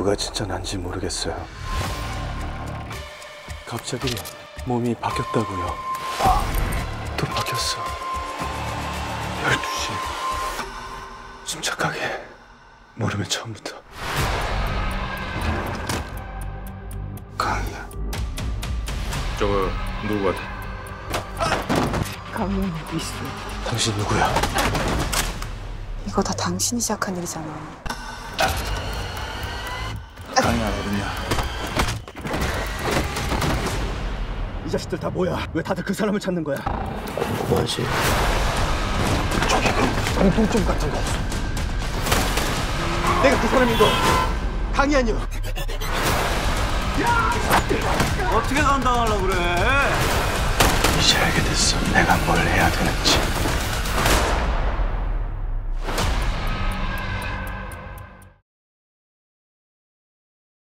누가 진짜 난지 모르겠어요. 갑자기 몸이 바뀌었다고요. 또 바뀌었어. 12시. 침착하게. 모르면 처음부터. 강이야. 저거 누구 같아? 강이 여기 있어. 당신 누구야? 이거 다 당신이 시작한 일이잖아. 강이 아니야. 이 자식들 다 뭐야? 왜 다들 그 사람을 찾는 거야? 뭐하지? 저기 그 공통점 같은 거 없어? 내가 그 사람인 거 강이 아니야. 어떻게 감당하려고 그래? 이제 알게 됐어. 내가 뭘 해야 되는지.